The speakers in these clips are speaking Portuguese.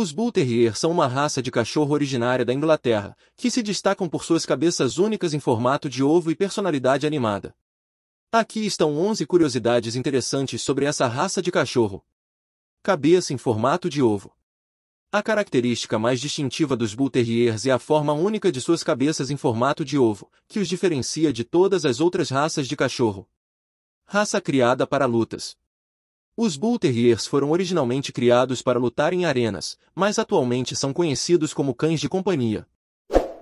Os Bull Terrier são uma raça de cachorro originária da Inglaterra, que se destacam por suas cabeças únicas em formato de ovo e personalidade animada. Aqui estão 11 curiosidades interessantes sobre essa raça de cachorro. Cabeça em formato de ovo. A característica mais distintiva dos Bull Terriers é a forma única de suas cabeças em formato de ovo, que os diferencia de todas as outras raças de cachorro. Raça criada para lutas. Os Bull Terriers foram originalmente criados para lutar em arenas, mas atualmente são conhecidos como cães de companhia.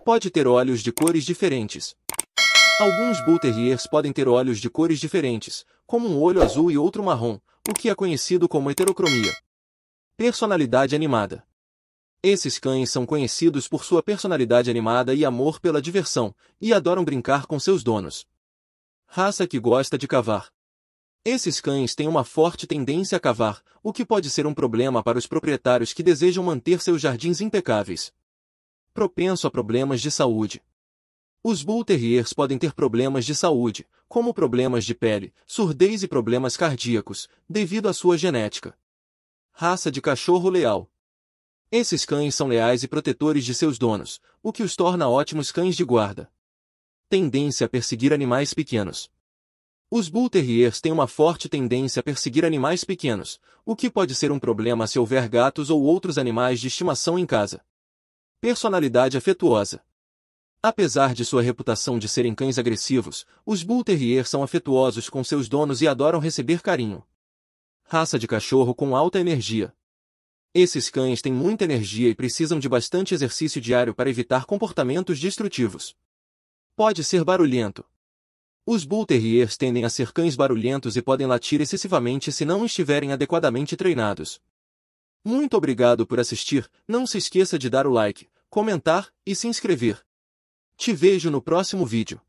Pode ter olhos de cores diferentes. Alguns Bull Terriers podem ter olhos de cores diferentes, como um olho azul e outro marrom, o que é conhecido como heterocromia. Personalidade animada. Esses cães são conhecidos por sua personalidade animada e amor pela diversão, e adoram brincar com seus donos. Raça que gosta de cavar. Esses cães têm uma forte tendência a cavar, o que pode ser um problema para os proprietários que desejam manter seus jardins impecáveis. Propenso a problemas de saúde. Os Bull Terriers podem ter problemas de saúde, como problemas de pele, surdez e problemas cardíacos, devido à sua genética. Raça de cachorro leal. Esses cães são leais e protetores de seus donos, o que os torna ótimos cães de guarda. Tendência a perseguir animais pequenos. Os Bull Terriers têm uma forte tendência a perseguir animais pequenos, o que pode ser um problema se houver gatos ou outros animais de estimação em casa. Personalidade afetuosa. Apesar de sua reputação de serem cães agressivos, os Bull Terriers são afetuosos com seus donos e adoram receber carinho. Raça de cachorro com alta energia. Esses cães têm muita energia e precisam de bastante exercício diário para evitar comportamentos destrutivos. Pode ser barulhento. Os Bull Terriers tendem a ser cães barulhentos e podem latir excessivamente se não estiverem adequadamente treinados. Muito obrigado por assistir, não se esqueça de dar o like, comentar e se inscrever. Te vejo no próximo vídeo.